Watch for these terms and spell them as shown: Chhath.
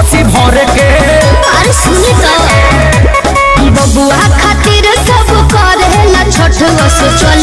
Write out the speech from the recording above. कोसी भर के अरे सुनी तो बबुआ खातिर सब करे ना छठ से चल।